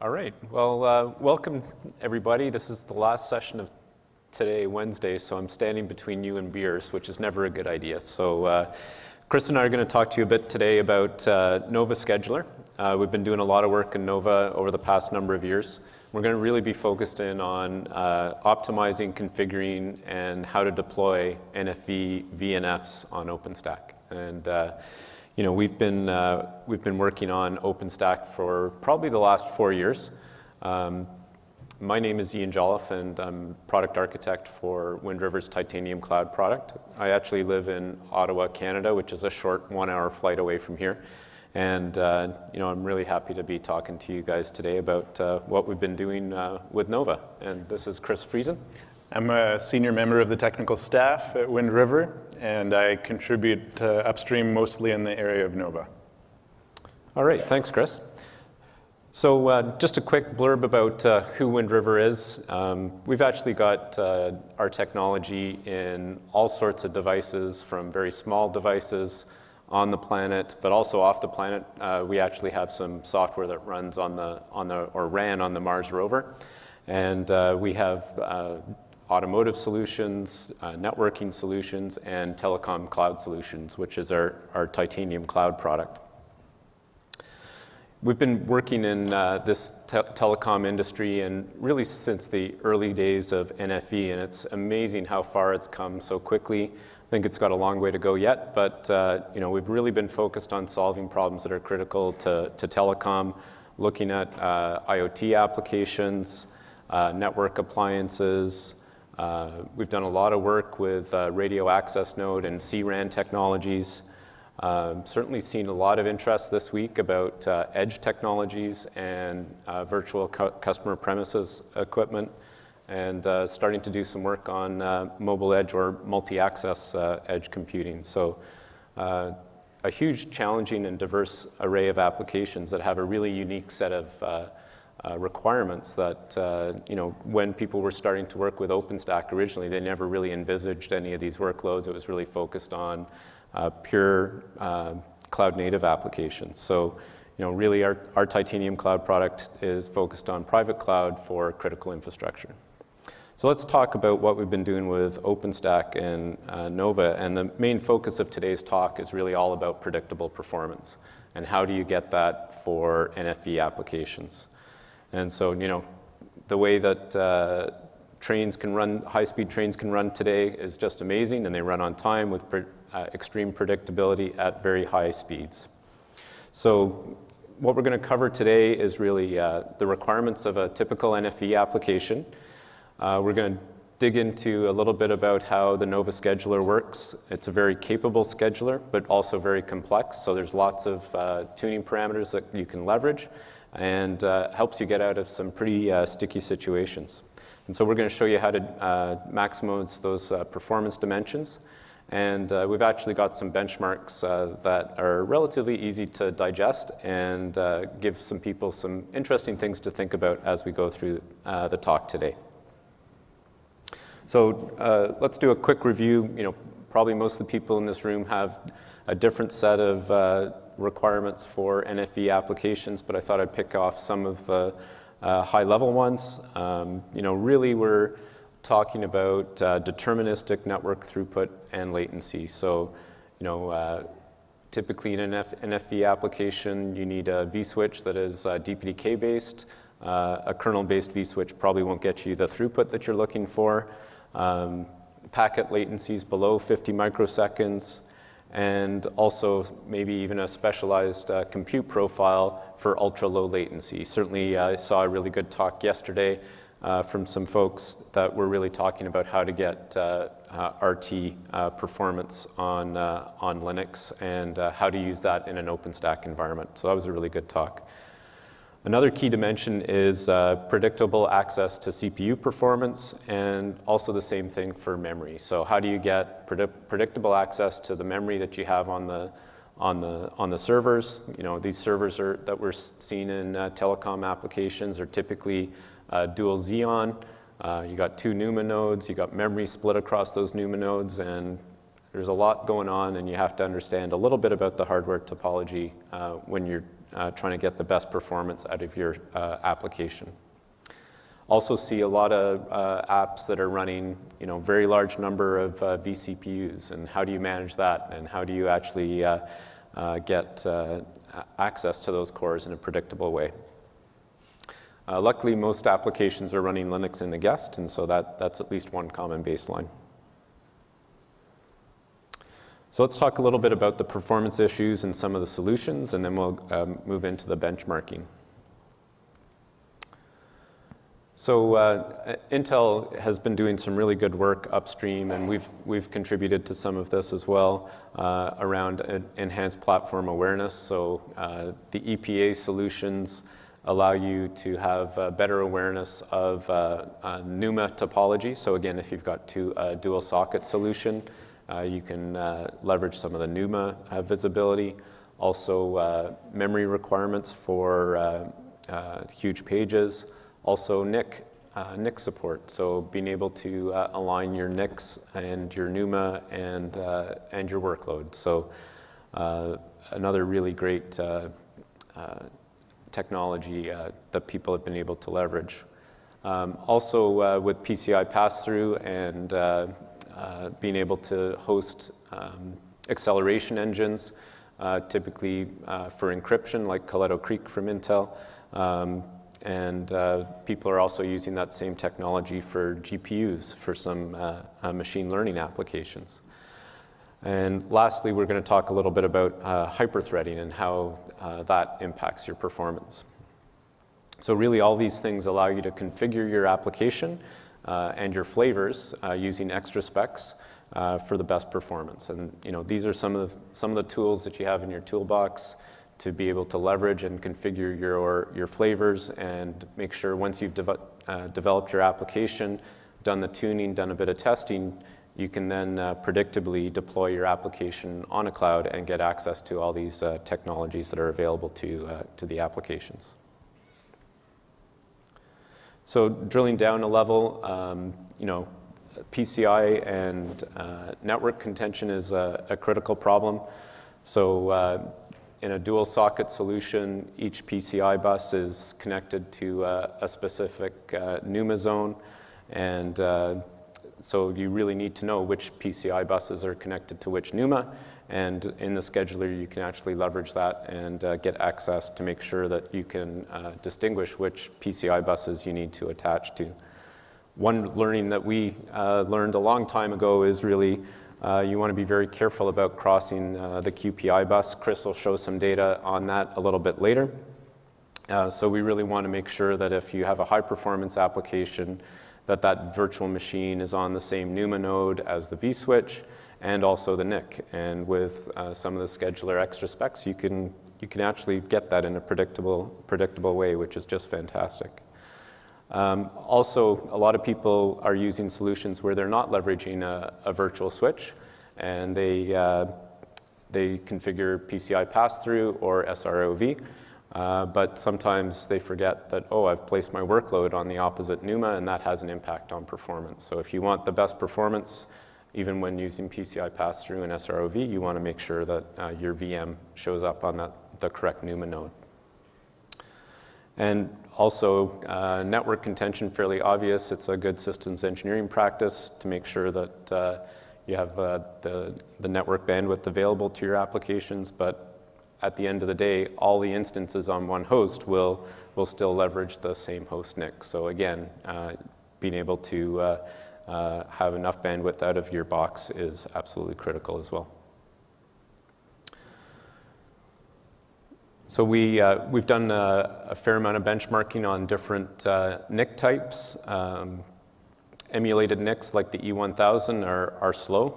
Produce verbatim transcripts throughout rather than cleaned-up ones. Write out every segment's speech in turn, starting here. All right, well, uh, welcome everybody. This is the last session of today, Wednesday, so I'm standing between you and beers, which is never a good idea. So uh, Chris and I are gonna talk to you a bit today about uh, Nova Scheduler. Uh, we've been doing a lot of work in Nova over the past number of years. We're gonna really be focused in on uh, optimizing, configuring, and how to deploy N F V, V N Fs on OpenStack. And uh, you know, we've been, uh, we've been working on OpenStack for probably the last four years. Um, my name is Ian Jolliffe, and I'm product architect for Wind River's Titanium Cloud product. I actually live in Ottawa, Canada, which is a short one hour flight away from here. And uh, you know, I'm really happy to be talking to you guys today about uh, what we've been doing uh, with Nova. And this is Chris Friesen. I'm a senior member of the technical staff at Wind River, and I contribute uh, upstream mostly in the area of Nova. All right, thanks, Chris. So uh, just a quick blurb about uh, who Wind River is. Um, we've actually got uh, our technology in all sorts of devices, from very small devices on the planet, but also off the planet. Uh, we actually have some software that runs on the, on the or ran on the Mars rover. And uh, we have uh, automotive solutions, uh, networking solutions, and telecom cloud solutions, which is our, our Titanium Cloud product. We've been working in uh, this te telecom industry, and really since the early days of N F V, and it's amazing how far it's come so quickly. I think it's got a long way to go yet, but uh, you know, we've really been focused on solving problems that are critical to, to telecom, looking at uh, IoT applications, uh, network appliances. Uh, we've done a lot of work with uh, radio access node and C RAN technologies. Uh, certainly seen a lot of interest this week about uh, edge technologies and uh, virtual cu customer premises equipment, and uh, starting to do some work on uh, mobile edge or multi-access uh, edge computing. So uh, a huge, challenging, and diverse array of applications that have a really unique set of uh, Uh, requirements that, uh, you know, when people were starting to work with OpenStack originally, they never really envisaged any of these workloads. It was really focused on uh, pure uh, cloud-native applications. So, you know, really our, our Titanium Cloud product is focused on private cloud for critical infrastructure. So let's talk about what we've been doing with OpenStack and uh, Nova, and the main focus of today's talk is really all about predictable performance and how do you get that for N F V applications. And so, you know, the way that uh, trains can run, high-speed trains can run today is just amazing, and they run on time with pre uh, extreme predictability at very high speeds. So what we're going to cover today is really uh, the requirements of a typical N F V application. Uh, we're going to dig into a little bit about how the Nova Scheduler works. It's a very capable scheduler, but also very complex, so there's lots of uh, tuning parameters that you can leverage, and uh, helps you get out of some pretty uh, sticky situations. And so we're going to show you how to uh, maximize those uh, performance dimensions. And uh, we've actually got some benchmarks uh, that are relatively easy to digest and uh, give some people some interesting things to think about as we go through uh, the talk today. So uh, let's do a quick review. You know, probably most of the people in this room have a different set of uh, requirements for N F V applications, but I thought I'd pick off some of the uh, high-level ones. Um, you know, really we're talking about uh, deterministic network throughput and latency. So, you know, uh, typically in an N F V application, you need a vSwitch that is uh, D P D K based. Uh, a kernel-based vSwitch probably won't get you the throughput that you're looking for. Um, packet latencies below fifty microseconds. And also maybe even a specialized uh, compute profile for ultra-low latency. Certainly uh, I saw a really good talk yesterday uh, from some folks that were really talking about how to get uh, uh, R T uh, performance on, uh, on Linux and uh, how to use that in an OpenStack environment. So that was a really good talk. Another key dimension is uh, predictable access to C P U performance, and also the same thing for memory. So how do you get predi predictable access to the memory that you have on the, on the, on the servers? You know, these servers are, that we're seeing in uh, telecom applications are typically uh, dual Xeon. Uh, you got two NUMA nodes, you got memory split across those NUMA nodes, and There's a lot going on, and you have to understand a little bit about the hardware topology uh, when you're uh, trying to get the best performance out of your uh, application. Also see a lot of uh, apps that are running, you know, very large number of uh, vCPUs, and how do you manage that, and how do you actually uh, uh, get uh, access to those cores in a predictable way. Uh, luckily, most applications are running Linux in the guest, and so that, that's at least one common baseline. So let's talk a little bit about the performance issues and some of the solutions, and then we'll um, move into the benchmarking. So uh, Intel has been doing some really good work upstream, and we've, we've contributed to some of this as well uh, around uh, enhanced platform awareness. So uh, the E P A solutions allow you to have uh, better awareness of uh, uh, NUMA topology. So again, if you've got two uh, dual socket solution, uh, you can uh, leverage some of the NUMA uh, visibility. Also uh, memory requirements for uh, uh, huge pages. Also N I C, uh, N I C support, so being able to uh, align your N I Cs and your NUMA and, uh, and your workload. So uh, another really great uh, uh, technology uh, that people have been able to leverage. Um, also uh, with P C I pass-through and uh, uh, being able to host um, acceleration engines, uh, typically uh, for encryption, like Coletto Creek from Intel. Um, And uh, people are also using that same technology for G P Us for some uh, uh, machine learning applications. And lastly, we're going to talk a little bit about uh, hyperthreading and how uh, that impacts your performance. So really, all these things allow you to configure your application uh, and your flavors uh, using extra specs uh, for the best performance. And you know, these are some of the, some of the tools that you have in your toolbox to be able to leverage and configure your, your flavors and make sure once you've de uh, developed your application, done the tuning, done a bit of testing, you can then uh, predictably deploy your application on a cloud and get access to all these uh, technologies that are available to, uh, to the applications. So drilling down a level, um, you know, P C I and uh, network contention is a, a critical problem. So uh, in a dual socket solution, each P C I bus is connected to uh, a specific uh, NUMA zone. And uh, so you really need to know which P C I buses are connected to which NUMA. And in the scheduler, you can actually leverage that and uh, get access to make sure that you can uh, distinguish which P C I buses you need to attach to. One learning that we uh, learned a long time ago is really Uh, you want to be very careful about crossing uh, the Q P I bus. Chris will show some data on that a little bit later. Uh, so we really want to make sure that if you have a high-performance application, that that virtual machine is on the same NUMA node as the vSwitch and also the N I C. And with uh, some of the scheduler extra specs, you can, you can actually get that in a predictable, predictable way, which is just fantastic. Um, also, a lot of people are using solutions where they're not leveraging a, a virtual switch, and they, uh, they configure P C I pass-through or S R I O V, uh, but sometimes they forget that, oh, I've placed my workload on the opposite NUMA, and that has an impact on performance. So if you want the best performance, even when using P C I pass-through and S R I O V, you want to make sure that uh, your V M shows up on that, the correct NUMA node. And also, uh, network contention, fairly obvious. It's a good systems engineering practice to make sure that uh, you have uh, the, the network bandwidth available to your applications. But at the end of the day, all the instances on one host will, will still leverage the same host N I C. So again, uh, being able to uh, uh, have enough bandwidth out of your box is absolutely critical as well. So we, uh, we've done a, a fair amount of benchmarking on different uh, N I C types. Um, emulated N I Cs like the E one thousand are, are slow.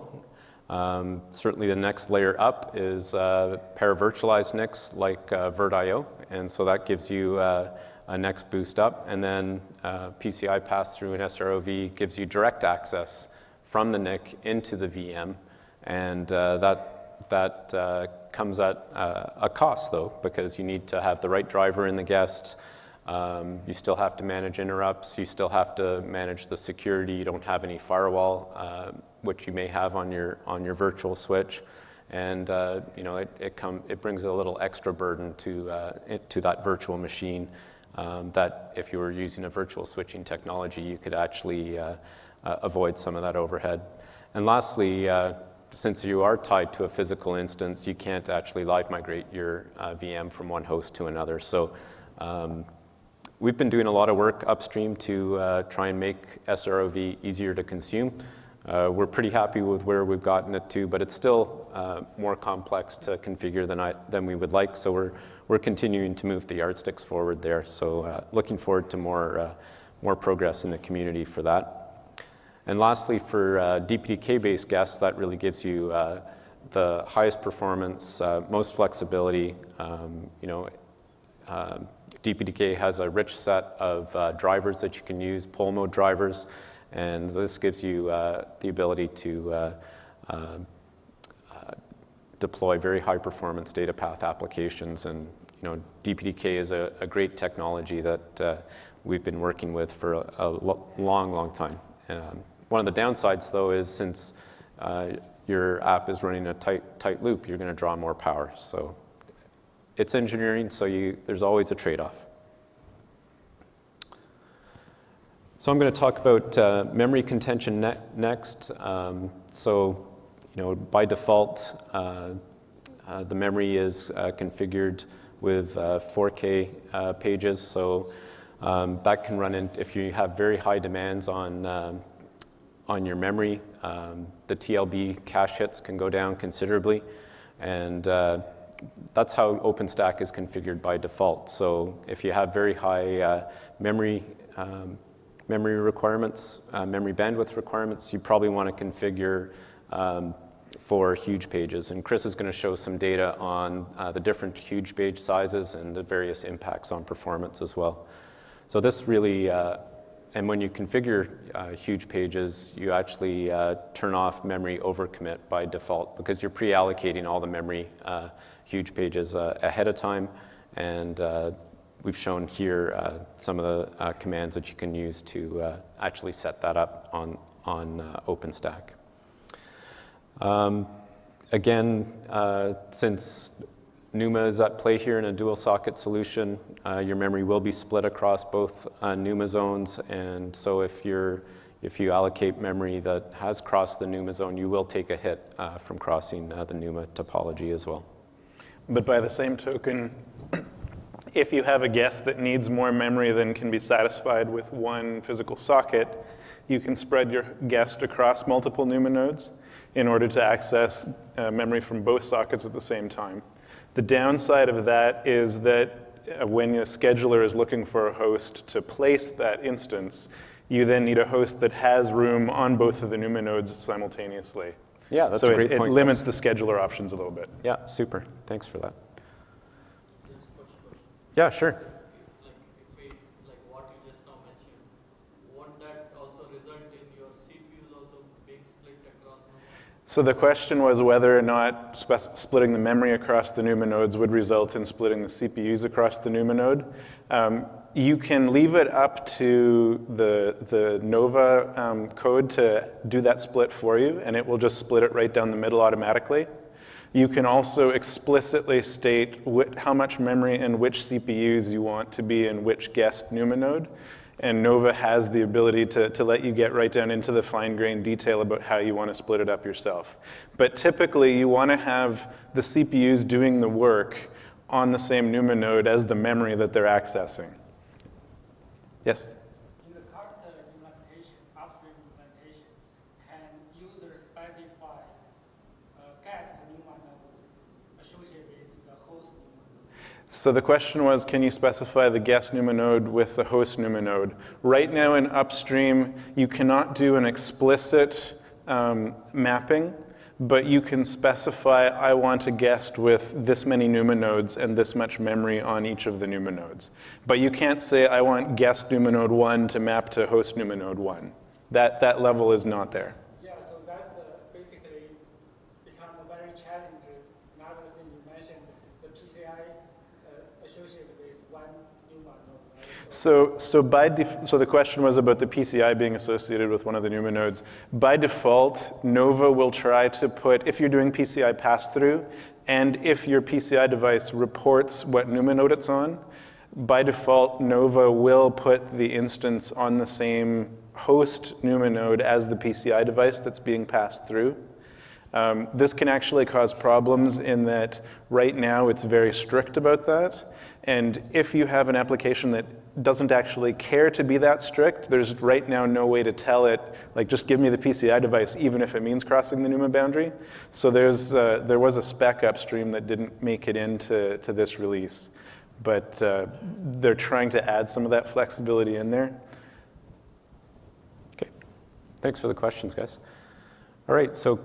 Um, certainly the next layer up is uh, paravirtualized N I Cs like uh, VirtIO, and so that gives you uh, a next boost up. And then uh, P C I pass-through and S R I O V gives you direct access from the N I C into the V M, and uh, that, that uh, comes at uh, a cost, though, because you need to have the right driver in the guest. Um, you still have to manage interrupts. You still have to manage the security. You don't have any firewall uh, which you may have on your on your virtual switch, and uh, you know it it come it brings a little extra burden to uh, it, to that virtual machine. Um, that if you were using a virtual switching technology, you could actually uh, uh, avoid some of that overhead. And lastly, uh, since you are tied to a physical instance, you can't actually live migrate your uh, V M from one host to another. So um, we've been doing a lot of work upstream to uh, try and make S R I O V easier to consume. Uh, we're pretty happy with where we've gotten it to, but it's still uh, more complex to configure than, I, than we would like. So we're, we're continuing to move the yardsticks forward there. So uh, looking forward to more, uh, more progress in the community for that. And lastly, for uh, D P D K-based guests, that really gives you uh, the highest performance, uh, most flexibility. Um, you know, uh, D P D K has a rich set of uh, drivers that you can use, poll mode drivers, and this gives you uh, the ability to uh, uh, uh, deploy very high-performance data path applications. And you know, D P D K is a, a great technology that uh, we've been working with for a, a lo long, long time. Um, one of the downsides, though, is since uh, your app is running a tight, tight loop, you're going to draw more power. So it's engineering, so you, there's always a trade-off. So I'm going to talk about uh, memory contention ne next. Um, so, you know, by default, uh, uh, the memory is uh, configured with uh, four K uh, pages. So. Um, that can run in, if you have very high demands on, um, on your memory, um, the T L B cache hits can go down considerably. And uh, that's how OpenStack is configured by default. So if you have very high uh, memory, um, memory requirements, uh, memory bandwidth requirements, you probably want to configure um, for huge pages. And Chris is going to show some data on uh, the different huge page sizes and the various impacts on performance as well. So this really, uh, and when you configure uh, huge pages, you actually uh, turn off memory overcommit by default because you're pre-allocating all the memory uh, huge pages uh, ahead of time. And uh, we've shown here uh, some of the uh, commands that you can use to uh, actually set that up on, on uh, OpenStack. Um, again, uh, since NUMA is at play here in a dual socket solution, Uh, your memory will be split across both uh, NUMA zones, and so if you're if you allocate memory that has crossed the NUMA zone, you will take a hit uh, from crossing uh, the NUMA topology as well. But by the same token, if you have a guest that needs more memory than can be satisfied with one physical socket, you can spread your guest across multiple NUMA nodes in order to access uh, memory from both sockets at the same time. The downside of that is that when the scheduler is looking for a host to place that instance, you then need a host that has room on both of the NUMA nodes simultaneously. Yeah, that's so a great it, point. It limits the scheduler options a little bit. Yeah, super. Thanks for that. Yeah, sure. So the question was whether or not splitting the memory across the NUMA nodes would result in splitting the C P Us across the NUMA node. Um, you can leave it up to the, the Nova um, code to do that split for you, and it will just split it right down the middle automatically. You can also explicitly state wh how much memory and which C P Us you want to be in which guest NUMA node. And Nova has the ability to, to let you get right down into the fine-grained detail about how you want to split it up yourself. But typically, you want to have the C P Us doing the work on the same NUMA node as the memory that they're accessing. Yes? In the current implementation, upstream implementation, can user specify uh, guest NUMA node associated with the host NUMA node? So the question was, can you specify the guest NUMA node with the host NUMA node? Right now in upstream, you cannot do an explicit um, mapping, but you can specify, I want a guest with this many NUMA nodes and this much memory on each of the NUMA nodes. But you can't say, I want guest NUMA node one to map to host NUMA node one. That, that level is not there. Yeah, so that's uh, basically become very challenging. Another thing you mentioned, the P C I associated with one NUMA node, right? So, so, by def so the question was about the P C I being associated with one of the NUMA nodes. By default, Nova will try to put, if you're doing P C I pass-through, and if your P C I device reports what NUMA node it's on, by default, Nova will put the instance on the same host NUMA node as the P C I device that's being passed through. Um, this can actually cause problems in that right now it's very strict about that. And if you have an application that doesn't actually care to be that strict, there's right now no way to tell it, like, just give me the P C I device, even if it means crossing the NUMA boundary. So there's, uh, there was a spec upstream that didn't make it into to this release. But uh, they're trying to add some of that flexibility in there. OK. Thanks for the questions, guys. All right, so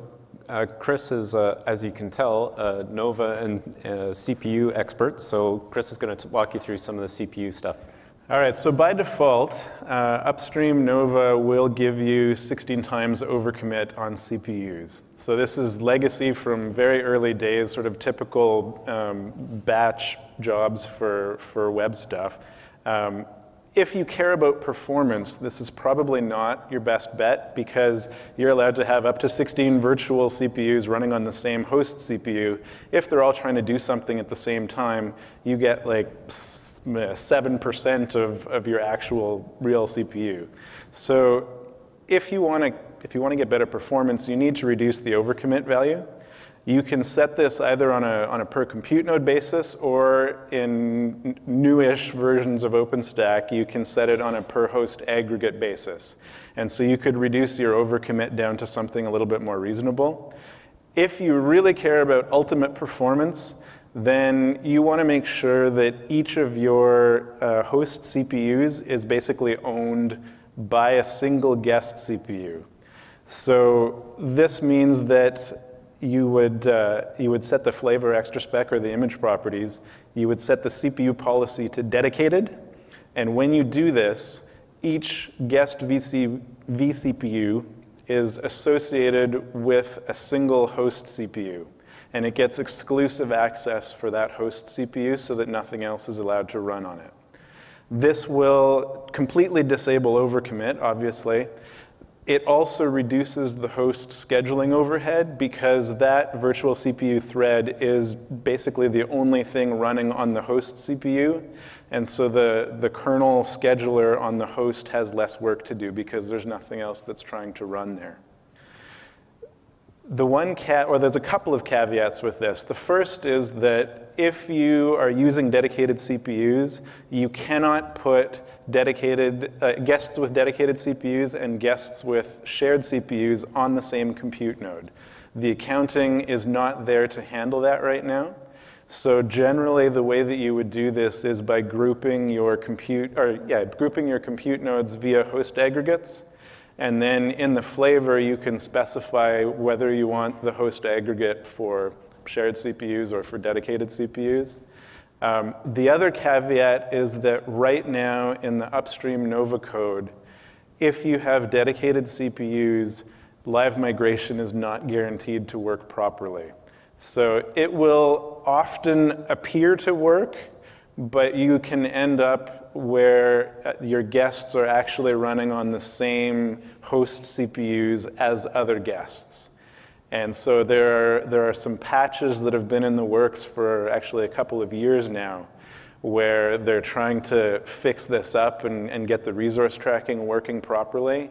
uh, Chris is, uh, as you can tell, uh, Nova and uh, C P U expert. So Chris is going to walk you through some of the C P U stuff. All right, so by default, uh, upstream Nova will give you sixteen times overcommit on C P Us. So this is legacy from very early days, sort of typical um, batch jobs for, for web stuff. Um, if you care about performance, this is probably not your best bet because you're allowed to have up to sixteen virtual C P Us running on the same host C P U. If they're all trying to do something at the same time, you get like seven percent of, of your actual real C P U. So if you want to if you want to get better performance, you need to reduce the overcommit value. You can set this either on a, on a per compute node basis, or in newish versions of OpenStack, you can set it on a per host aggregate basis. And so you could reduce your overcommit down to something a little bit more reasonable. If you really care about ultimate performance, then you want to make sure that each of your uh, host C P Us is basically owned by a single guest C P U. So this means that you would, uh, you would set the flavor extra spec or the image properties. You would set the C P U policy to dedicated. And when you do this, each guest vCPU is associated with a single host C P U. And it gets exclusive access for that host C P U so that nothing else is allowed to run on it. This will completely disable overcommit, obviously. It also reduces the host scheduling overhead because that virtual C P U thread is basically the only thing running on the host C P U. And so the, the kernel scheduler on the host has less work to do because there's nothing else that's trying to run there. The one cat, or there's a couple of caveats with this. The first is that if you are using dedicated C P Us, you cannot put dedicated uh, guests with dedicated C P Us and guests with shared C P Us on the same compute node. The accounting is not there to handle that right now. So generally, the way that you would do this is by grouping your compute, or yeah, grouping your compute nodes via host aggregates. And then in the flavor, you can specify whether you want the host aggregate for shared C P Us or for dedicated C P Us. Um, the other caveat is that right now in the upstream Nova code, if you have dedicated C P Us, live migration is not guaranteed to work properly. So it will often appear to work, but you can end up where your guests are actually running on the same host C P Us as other guests. And so there are, there are some patches that have been in the works for actually a couple of years now where they're trying to fix this up and, and get the resource tracking working properly.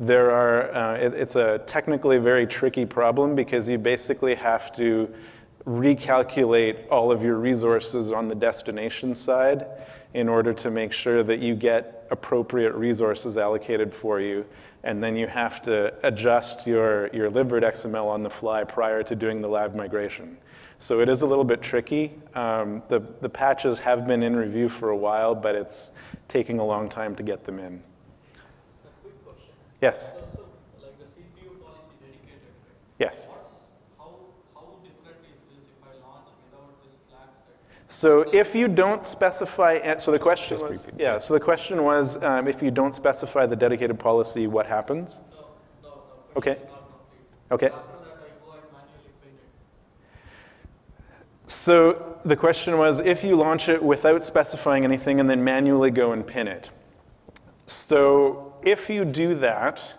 There are, uh, it, it's a technically very tricky problem because you basically have to recalculate all of your resources on the destination side in order to make sure that you get appropriate resources allocated for you. And then you have to adjust your, your libvirt X M L on the fly prior to doing the live migration. So it is a little bit tricky. Um, the, the patches have been in review for a while, but it's taking a long time to get them in. A quick question. Yes? So, so, like the C P U policy dedicated, right? Yes. So if you don't specify, so the question was, yeah, so the question was, um, if you don't specify the dedicated policy, what happens? No, no, no. Okay. Okay. So the question was, if you launch it without specifying anything and then manually go and pin it. So if you do that,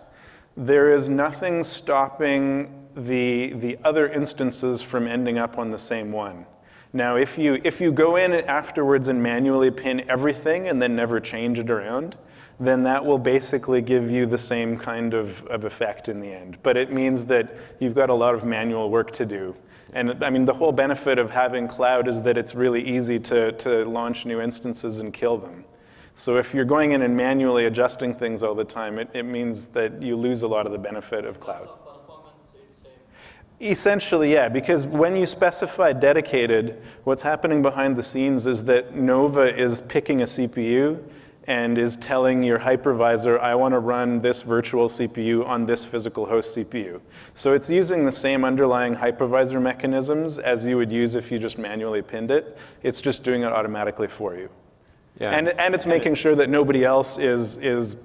there is nothing stopping the, the other instances from ending up on the same one. Now, if you, if you go in afterwards and manually pin everything and then never change it around, then that will basically give you the same kind of, of effect in the end. But it means that you've got a lot of manual work to do. And I mean, the whole benefit of having cloud is that it's really easy to, to launch new instances and kill them. So if you're going in and manually adjusting things all the time, it, it means that you lose a lot of the benefit of cloud. Essentially, yeah, because when you specify dedicated, what's happening behind the scenes is that Nova is picking a C P U and is telling your hypervisor, I want to run this virtual C P U on this physical host C P U. So it's using the same underlying hypervisor mechanisms as you would use if you just manually pinned it. It's just doing it automatically for you. Yeah. And, and it's making sure that nobody else is, is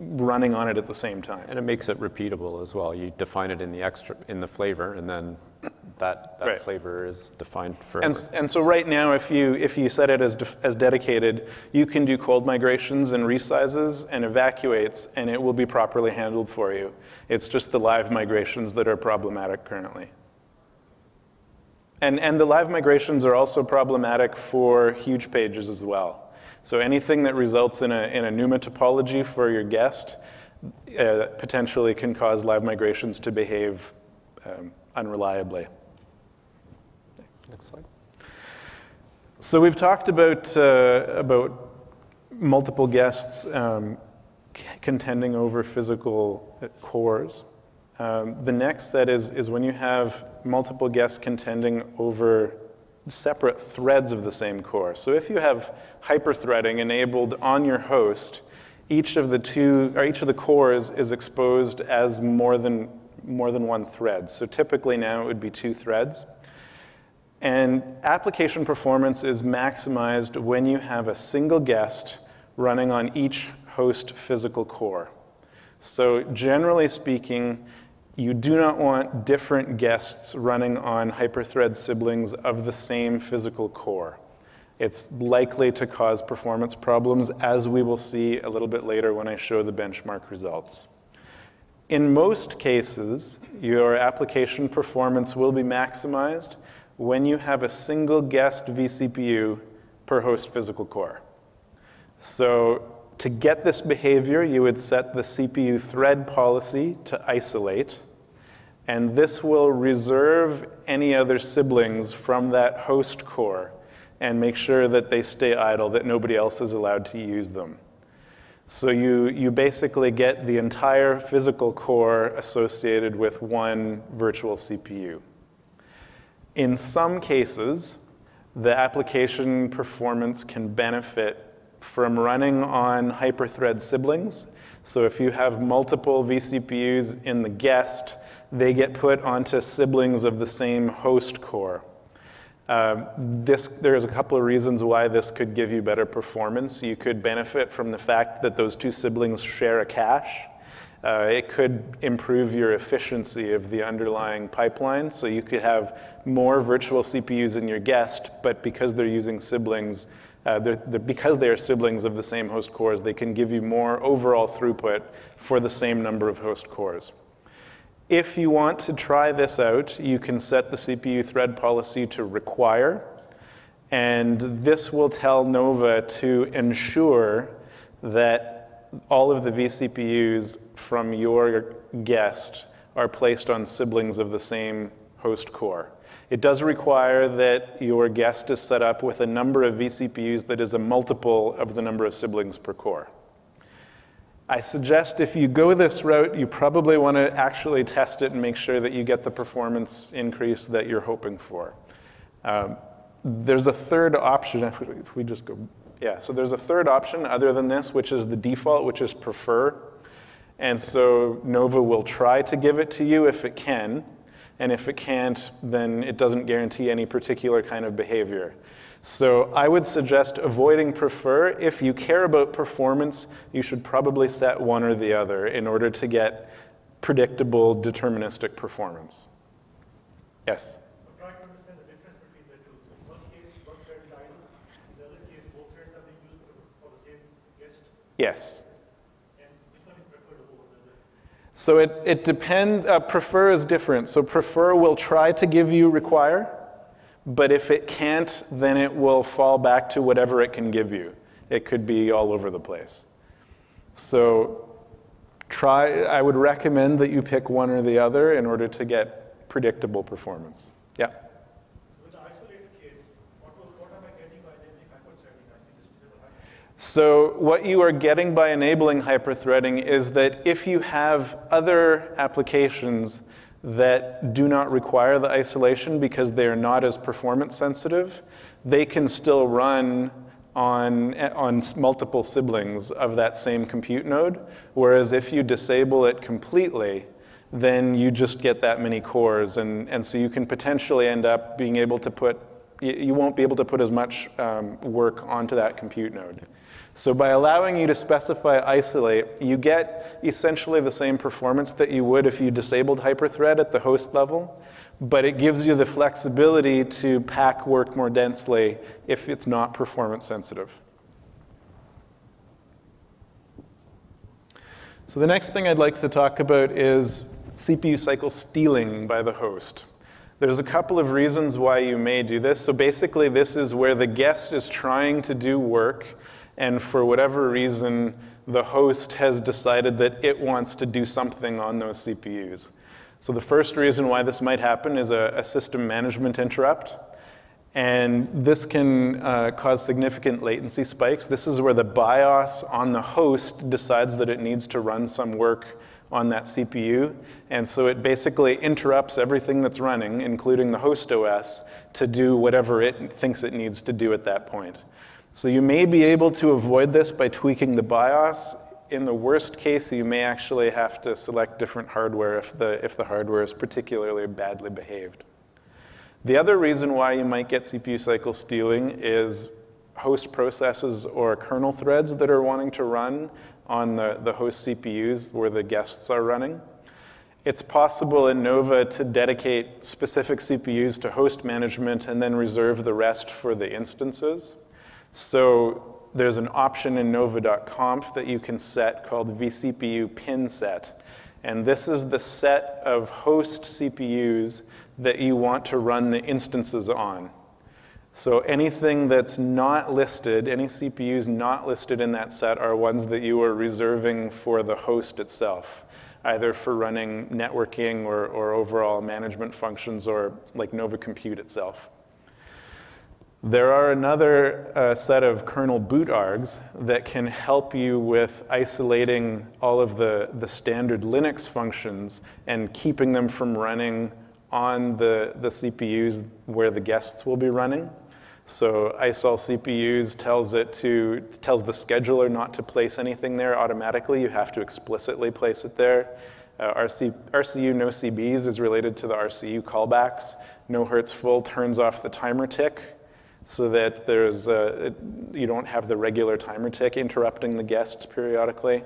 running on it at the same time. And it makes it repeatable as well. You define it in the extra in the flavor, and then that, that right. flavor is defined forever. And, and so right now, if you, if you set it as, as dedicated, you can do cold migrations and resizes and evacuates, and it will be properly handled for you. It's just the live migrations that are problematic currently. And, and the live migrations are also problematic for huge pages as well. So anything that results in a, in a NUMA topology for your guest uh, potentially can cause live migrations to behave um, unreliably. Next slide. So we've talked about, uh, about multiple guests um, contending over physical cores. Um, the next set is, is when you have multiple guests contending over separate threads of the same core. So if you have hyperthreading enabled on your host, each of the two or each of the cores is exposed as more than more than one thread. So typically now it would be two threads. And application performance is maximized when you have a single guest running on each host physical core. So generally speaking, you do not want different guests running on hyperthread siblings of the same physical core. It's likely to cause performance problems, as we will see a little bit later when I show the benchmark results. In most cases, your application performance will be maximized when you have a single guest vCPU per host physical core. So to get this behavior, you would set the C P U thread policy to isolate. And this will reserve any other siblings from that host core and make sure that they stay idle, that nobody else is allowed to use them. So you, you basically get the entire physical core associated with one virtual C P U. In some cases, the application performance can benefit from running on hyperthread siblings. So if you have multiple vCPUs in the guest, they get put onto siblings of the same host core. Uh, this, there's a couple of reasons why this could give you better performance. You could benefit from the fact that those two siblings share a cache. Uh, it could improve your efficiency of the underlying pipeline. So you could have more virtual C P Us in your guest, but because they're using siblings, uh, they're, they're, because they are siblings of the same host cores, they can give you more overall throughput for the same number of host cores. If you want to try this out, you can set the C P U thread policy to require, and this will tell Nova to ensure that all of the vCPUs from your guest are placed on siblings of the same host core. It does require that your guest is set up with a number of vCPUs that is a multiple of the number of siblings per core. I suggest if you go this route, you probably want to actually test it and make sure that you get the performance increase that you're hoping for. Um, there's a third option, if we, if we just go, yeah, so there's a third option other than this, which is the default, which is prefer. And so Nova will try to give it to you if it can. And if it can't, then it doesn't guarantee any particular kind of behavior. So I would suggest avoiding prefer. If you care about performance, you should probably set one or the other in order to get predictable, deterministic performance. Yes? I'm trying to understand the difference between the two. In one case, Yes. And which one is preferable? So it, it depends, uh, prefer is different. So prefer will try to give you require, but if it can't, then it will fall back to whatever it can give you. It could be all over the place. So try, I would recommend that you pick one or the other in order to get predictable performance. Yeah? So what you are getting by enabling hyperthreading is that if you have other applications that do not require the isolation because they are not as performance sensitive, they can still run on, on multiple siblings of that same compute node, whereas if you disable it completely, then you just get that many cores, and, and so you can potentially end up being able to put, you won't be able to put as much um, work onto that compute node. So by allowing you to specify isolate, you get essentially the same performance that you would if you disabled hyperthread at the host level, but it gives you the flexibility to pack work more densely if it's not performance sensitive. So the next thing I'd like to talk about is C P U cycle stealing by the host. There's a couple of reasons why you may do this. So basically, this is where the guest is trying to do work, and for whatever reason, the host has decided that it wants to do something on those C P Us. So the first reason why this might happen is a, a system management interrupt, and this can uh, cause significant latency spikes. This is where the BIOS on the host decides that it needs to run some work on that C P U, and so it basically interrupts everything that's running, including the host O S, to do whatever it thinks it needs to do at that point. So you may be able to avoid this by tweaking the BIOS. In the worst case, you may actually have to select different hardware if the, if the hardware is particularly badly behaved. The other reason why you might get C P U cycle stealing is host processes or kernel threads that are wanting to run on the, the host C P Us where the guests are running. It's possible in Nova to dedicate specific C P Us to host management and then reserve the rest for the instances. So there's an option in nova dot conf that you can set called vCPU pin set. And this is the set of host C P Us that you want to run the instances on. So anything that's not listed, any C P Us not listed in that set are ones that you are reserving for the host itself, either for running networking or, or overall management functions or like Nova Compute itself. There are another uh, set of kernel boot args that can help you with isolating all of the, the standard Linux functions and keeping them from running on the, the C P Us where the guests will be running. So isol C P Us tells it to, tells the scheduler not to place anything there automatically. You have to explicitly place it there. Uh, R C, R C U no C Bs is related to the R C U callbacks. No Hertz full turns off the timer tick so that there's a, it, you don't have the regular timer tick interrupting the guests periodically.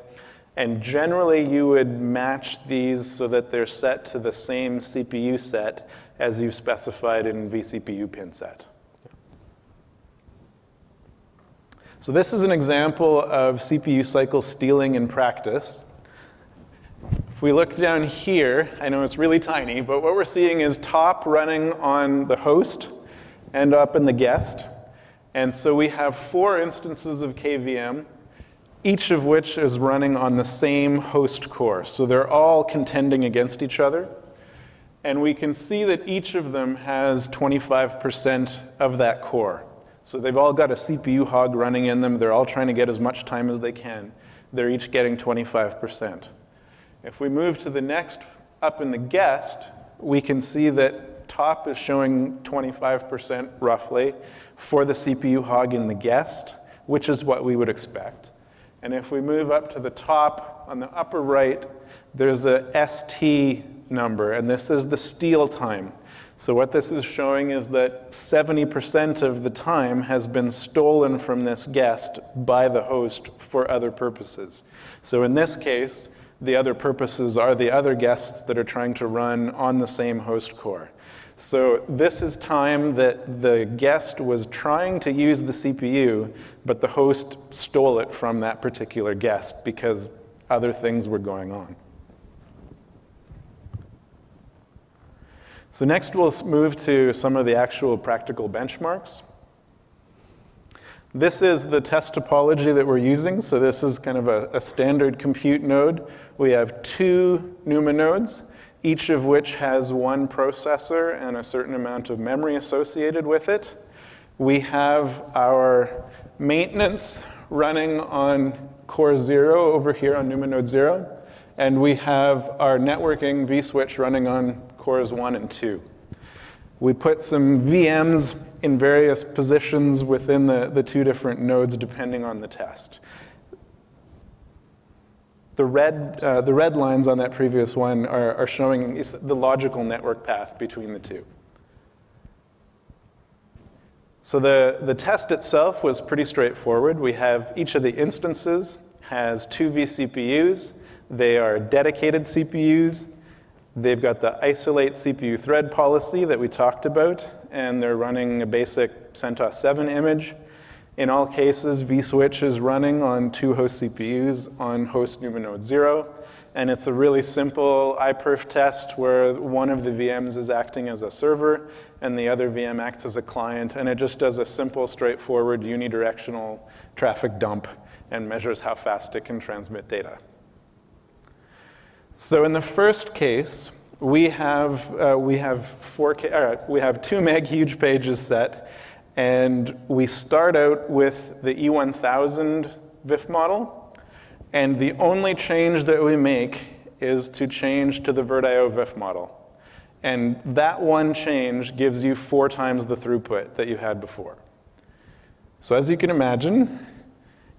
And generally, you would match these so that they're set to the same C P U set as you've specified in vCPU pin set. So this is an example of C P U cycle stealing in practice. If we look down here, I know it's really tiny, but what we're seeing is top running on the host and up in the guest. And so we have four instances of K V M, each of which is running on the same host core. So they're all contending against each other. And we can see that each of them has twenty-five percent of that core. So they've all got a C P U hog running in them. They're all trying to get as much time as they can. They're each getting twenty-five percent. If we move to the next up in the guest, we can see that top is showing twenty-five percent roughly for the C P U hog in the guest, which is what we would expect. And if we move up to the top, on the upper right, there's a S T number, and this is the steal time. So what this is showing is that seventy percent of the time has been stolen from this guest by the host for other purposes. So in this case, the other purposes are the other guests that are trying to run on the same host core. So this is time that the guest was trying to use the C P U, but the host stole it from that particular guest because other things were going on. So next we'll move to some of the actual practical benchmarks. This is the test topology that we're using. So this is kind of a, a standard compute node. We have two NUMA nodes, each of which has one processor and a certain amount of memory associated with it. We have our maintenance running on core zero over here on NUMA node zero. And we have our networking vSwitch running on cores one and two. We put some V Ms in various positions within the, the two different nodes depending on the test. The red, uh, the red lines on that previous one are, are showing the logical network path between the two. So the, the test itself was pretty straightforward. We have each of the instances has two vCPUs. They are dedicated C P Us. They've got the isolate C P U thread policy that we talked about, and they're running a basic CentOS seven image. In all cases, vSwitch is running on two host C P Us on host NUMA node zero, and it's a really simple iPerf test where one of the V Ms is acting as a server, and the other V M acts as a client, and it just does a simple, straightforward, unidirectional traffic dump and measures how fast it can transmit data. So in the first case, we have uh, we have four K, uh, we have two meg huge pages set, and we start out with the E one thousand V I F model, and the only change that we make is to change to the VirtIO V I F model, and that one change gives you four times the throughput that you had before. So as you can imagine,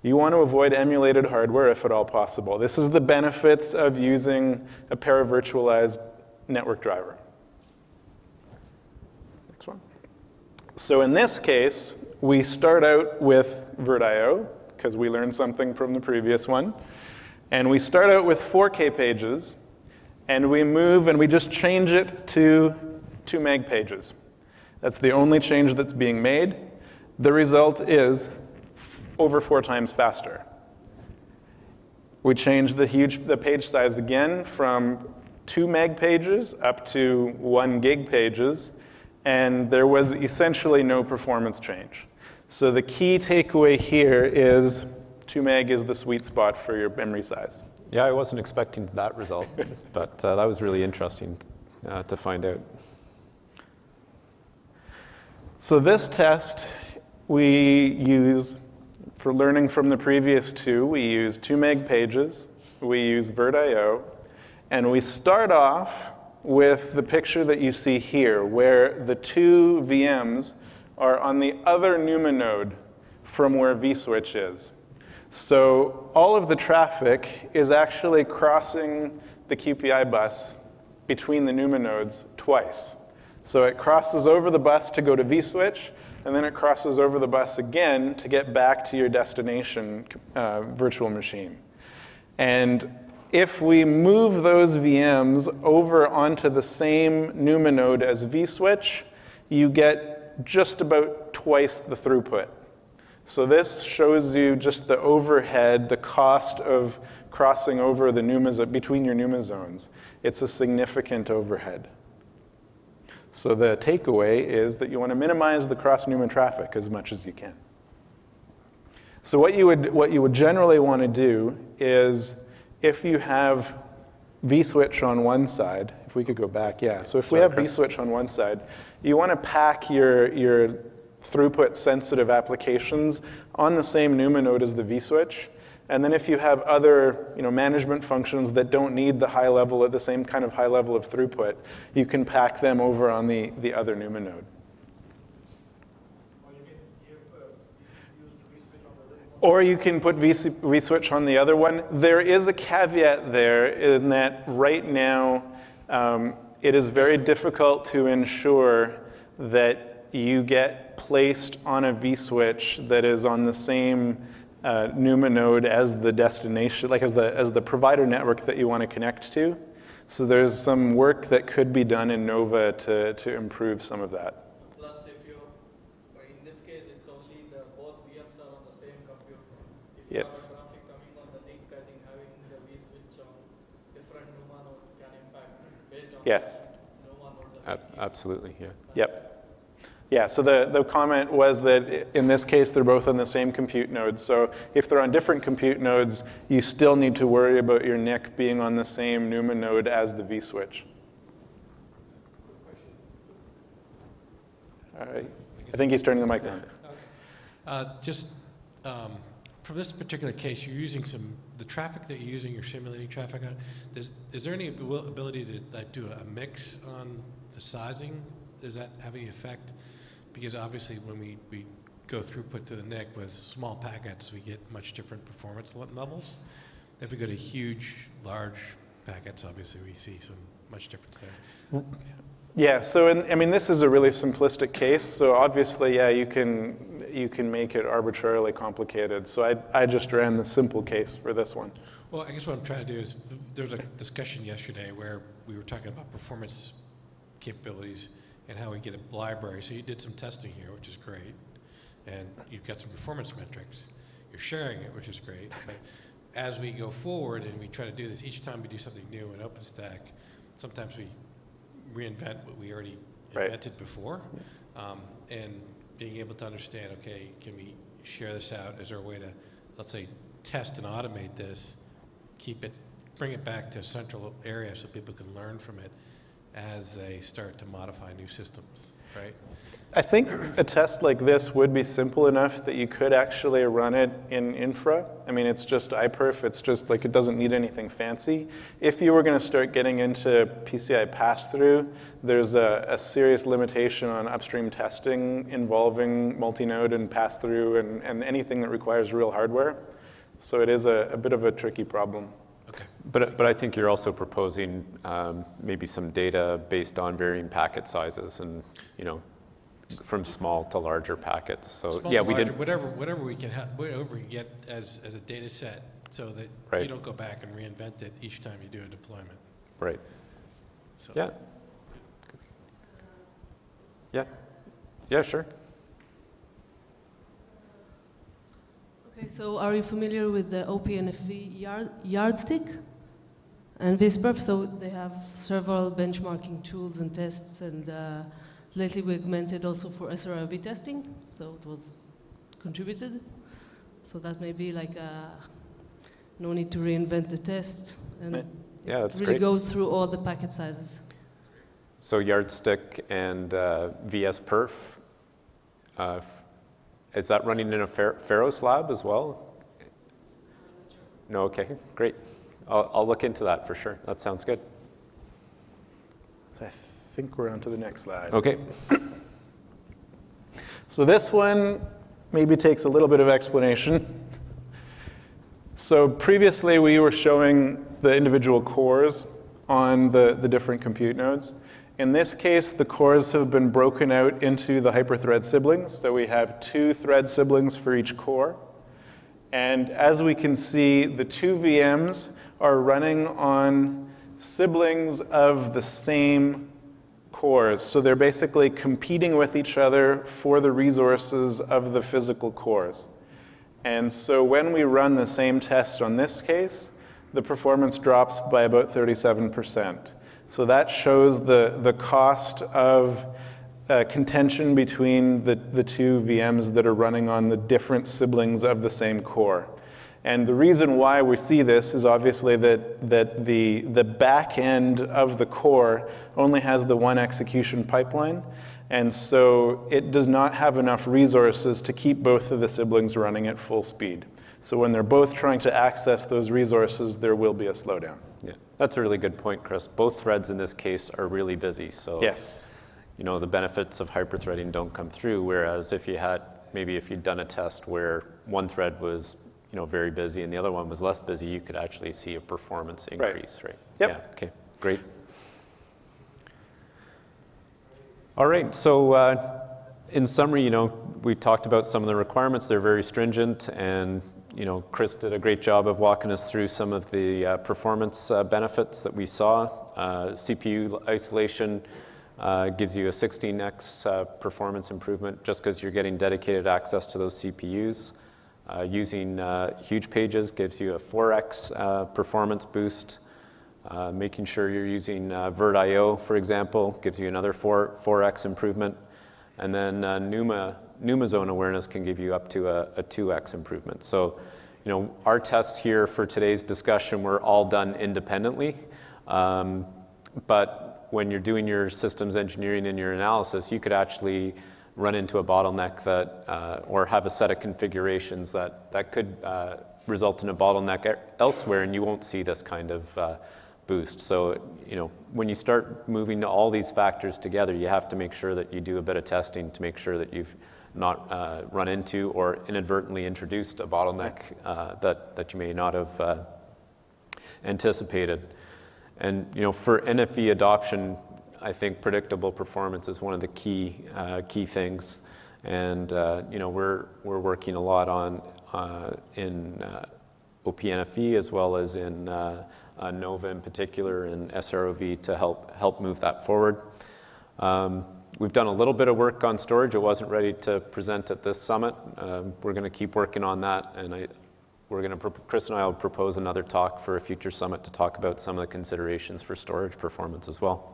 you want to avoid emulated hardware if at all possible. This is the benefits of using a paravirtualized network driver. Next one. So in this case, we start out with VirtIO, because we learned something from the previous one. And we start out with four K pages, and we move and we just change it to two meg pages. That's the only change that's being made. The result is over four times faster. We change the huge the page size again from two meg pages up to one gig pages, and there was essentially no performance change. So the key takeaway here is two meg is the sweet spot for your memory size. Yeah, I wasn't expecting that result, but uh, that was really interesting uh, to find out. So this test we use for learning from the previous two, we use two meg pages, we use VirtIO, and we start off with the picture that you see here, where the two V Ms are on the other NUMA node from where vSwitch is. So all of the traffic is actually crossing the Q P I bus between the NUMA nodes twice. So it crosses over the bus to go to vSwitch, and then it crosses over the bus again to get back to your destination uh, virtual machine. And if we move those V Ms over onto the same NUMA node as vSwitch, you get just about twice the throughput. So this shows you just the overhead, the cost of crossing over the NUMA, between your NUMA zones. It's a significant overhead. So the takeaway is that you want to minimize the cross-NUMA traffic as much as you can. So what you would, what you would generally want to do is, if you have vSwitch on one side, if we could go back, yeah. So if we have vSwitch on one side, you want to pack your, your throughput-sensitive applications on the same NUMA node as the vSwitch. And then if you have other you know, management functions that don't need the high level or the same kind of high level of throughput, you can pack them over on the, the other NUMA node. Or you can put vSwitch on the other one. There is a caveat there in that right now um, it is very difficult to ensure that you get placed on a vSwitch that is on the same Uh, NUMA node as the destination, like as the, as the provider network that you want to connect to. So there's some work that could be done in Nova to, to improve some of that. Plus, if you, in this case, it's only the both V Ms are on the same computer. If you yes. have a traffic coming on the link, I think having the vSwitch on different NUMA node can impact based on yes. NUMA node. Ab absolutely, yeah. Yep. Yeah, so the, the comment was that in this case, they're both on the same compute nodes. So if they're on different compute nodes, you still need to worry about your N I C being on the same NUMA node as the vSwitch. All right. I think he's turning the mic on. Okay. Uh, just um, from this particular case, you're using some, the traffic that you're using, you're simulating traffic on. Does, is there any ability to like, do a mix on the sizing? Does that have any effect? Because obviously when we, we go throughput to the N I C with small packets, we get much different performance levels. If we go to huge, large packets, obviously we see some much difference there. Yeah, so in, I mean, this is a really simplistic case. So obviously, yeah, you can, you can make it arbitrarily complicated. So I, I just ran the simple case for this one. Well, I guess what I'm trying to do is, there was a discussion yesterday where we were talking about performance capabilities and how we get a library. So you did some testing here, which is great. And you've got some performance metrics. You're sharing it, which is great. But as we go forward and we try to do this, each time we do something new in OpenStack, sometimes we reinvent what we already right. invented before. Um, and being able to understand, okay, can we share this out? Is there a way to, let's say, test and automate this, keep it, bring it back to a central area so people can learn from it as they start to modify new systems, right? I think a test like this would be simple enough that you could actually run it in infra. I mean, it's just iPerf. It's just like it doesn't need anything fancy. If you were going to start getting into P C I passthrough, there's a, a serious limitation on upstream testing involving multi-node and passthrough and, and anything that requires real hardware. So it is a, a bit of a tricky problem. Okay. But, but I think you're also proposing um, maybe some data based on varying packet sizes and, you know, from small to larger packets. So small yeah, to we larger, did whatever whatever we can have, whatever we can get as as a data set, so that right. you don't go back and reinvent it each time you do a deployment. Right. So. Yeah. Good. Yeah. Yeah. Sure. Okay, so are you familiar with the O P N F V yard, Yardstick and Visperf? So they have several benchmarking tools and tests, and uh, lately we augmented also for S R I O V testing, so it was contributed. So that may be like a, no need to reinvent the test, and yeah, that's really great. Go through all the packet sizes. So Yardstick and uh, vSperf. Uh, Is that running in a Pharos lab as well? No, okay, great. I'll, I'll look into that for sure. That sounds good. So I think we're on to the next slide. Okay. So this one maybe takes a little bit of explanation. So previously we were showing the individual cores on the, the different compute nodes. In this case, the cores have been broken out into the hyperthread siblings. So we have two thread siblings for each core. And as we can see, the two V Ms are running on siblings of the same cores. So they're basically competing with each other for the resources of the physical cores. And so when we run the same test on this case, the performance drops by about thirty-seven percent. So that shows the, the cost of uh, contention between the, the two V Ms that are running on the different siblings of the same core. And the reason why we see this is obviously that, that the, the back end of the core only has the one execution pipeline. And so it does not have enough resources to keep both of the siblings running at full speed. So when they're both trying to access those resources, there will be a slowdown. Yeah, that's a really good point, Chris. Both threads in this case are really busy. So yes. you know, the benefits of hyperthreading don't come through, whereas if you had, maybe if you'd done a test where one thread was you know, very busy and the other one was less busy, you could actually see a performance increase, right? right? Yep. Yeah, okay, great. All right, so uh, in summary, you know, we talked about some of the requirements. They're very stringent and you know, Chris did a great job of walking us through some of the uh, performance uh, benefits that we saw. Uh, C P U isolation uh, gives you a sixteen x uh, performance improvement just because you're getting dedicated access to those C P Us. Uh, using uh, huge pages gives you a four x uh, performance boost. Uh, making sure you're using uh, VirtIO, for example, gives you another four, four x improvement. And then uh, NUMA, NUMA zone awareness can give you up to a, a two x improvement. So, you know, our tests here for today's discussion were all done independently. Um, but when you're doing your systems engineering and your analysis, you could actually run into a bottleneck that, uh, or have a set of configurations that, that could uh, result in a bottleneck elsewhere, and you won't see this kind of uh, boost. So, you know, when you start moving all these factors together, you have to make sure that you do a bit of testing to make sure that you've not uh, run into or inadvertently introduced a bottleneck uh, that, that you may not have uh, anticipated. And, you know, for N F V adoption, I think predictable performance is one of the key uh, key things, and uh, you know we're we're working a lot on uh, in uh, O P N F V as well as in uh, uh, Nova in particular and S R I O V to help help move that forward. Um, we've done a little bit of work on storage. It wasn't ready to present at this summit. Um, we're going to keep working on that, and I we're going to Chris and I will propose another talk for a future summit to talk about some of the considerations for storage performance as well.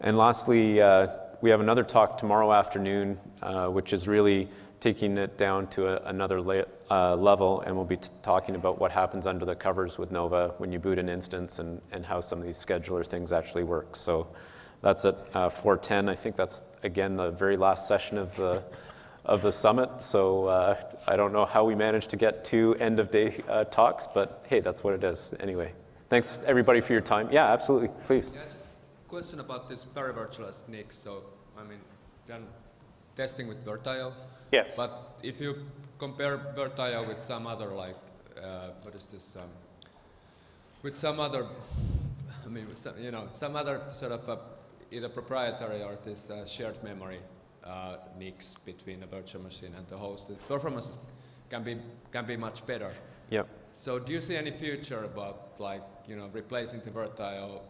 And lastly, uh, we have another talk tomorrow afternoon, uh, which is really taking it down to a, another le uh, level, and we'll be t talking about what happens under the covers with Nova when you boot an instance and, and how some of these scheduler things actually work. So that's at uh, four ten. I think that's, again, the very last session of the, of the summit. So uh, I don't know how we managed to get two end-of-day uh, talks, but hey, that's what it is anyway. Thanks, everybody, for your time. Yeah, absolutely. Please. Question about this paravirtual S N C. So, I mean, done testing with VirtIO. Yes. But if you compare VirtIO with some other, like, uh, what is this? Um, with some other, I mean, with some, you know, some other sort of a, either proprietary or this uh, shared memory uh, N I Cs between a virtual machine and the host, the performance can be can be much better. Yep. So, do you see any future about, like, you know, replacing the VirtIO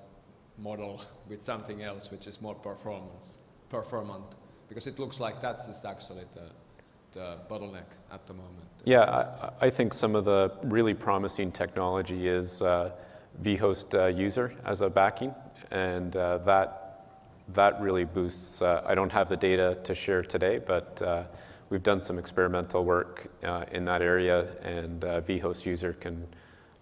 model with something else which is more performance performant, because it looks like that's is actually the, the bottleneck at the moment? Yeah, I, I think some of the really promising technology is uh, vhost uh, user as a backing, and uh, that that really boosts. Uh, I don't have the data to share today, but uh, we've done some experimental work uh, in that area, and uh, vhost user can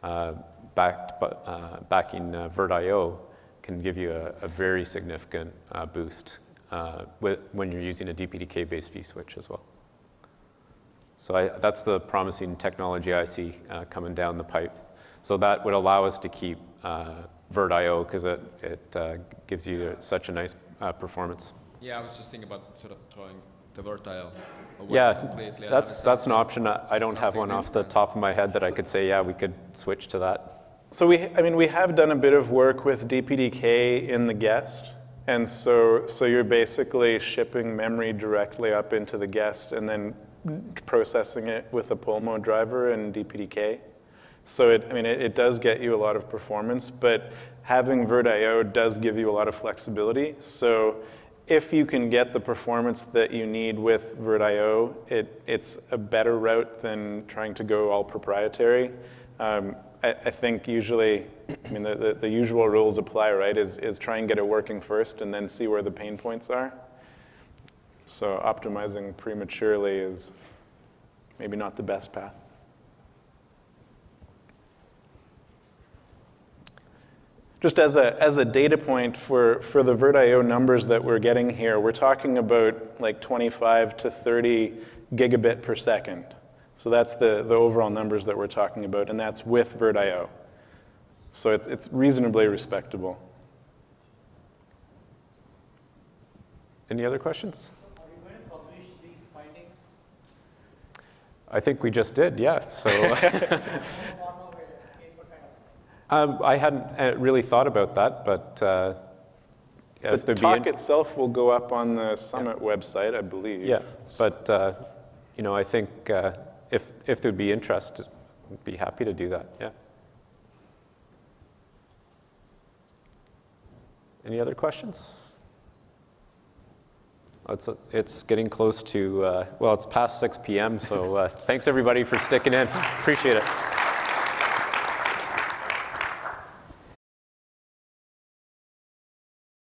uh, backed uh, backing uh, VirtIO can give you a, a very significant uh, boost uh, with, when you're using a D P D K-based vSwitch as well. So I, that's the promising technology I see uh, coming down the pipe. So that would allow us to keep uh, VirtIO because it, it uh, gives you such a nice uh, performance. Yeah, I was just thinking about sort of throwing the VirtIO away yeah, completely. Yeah, that's, that's an option. I, I don't have one off the top of my head that I could say, yeah, we could switch to that. So we, I mean, we have done a bit of work with D P D K in the guest, and so so you're basically shipping memory directly up into the guest and then processing it with a pull mode driver and D P D K. So it, I mean, it, it does get you a lot of performance, but having VirtIO does give you a lot of flexibility. So if you can get the performance that you need with VirtIO, it it's a better route than trying to go all proprietary. Um, I think usually, I mean, the, the, the usual rules apply, right, is, is try and get it working first and then see where the pain points are. So optimizing prematurely is maybe not the best path. Just as a, as a data point for, for the VirtIO numbers that we're getting here, we're talking about like twenty-five to thirty gigabit per second. So that's the, the overall numbers that we're talking about, and that's with VirtIO. So it's, it's reasonably respectable. Any other questions? Are you going to publish these findings? I think we just did, yeah. So um, I hadn't really thought about that, but uh, if the talk itself will go up on the summit yeah. website, I believe. Yeah, but uh, you know, I think. Uh, if, if there'd be interest, I'd be happy to do that, yeah. Any other questions? It's, it's getting close to, uh, well, it's past six p m, so uh, thanks everybody for sticking in. Appreciate it.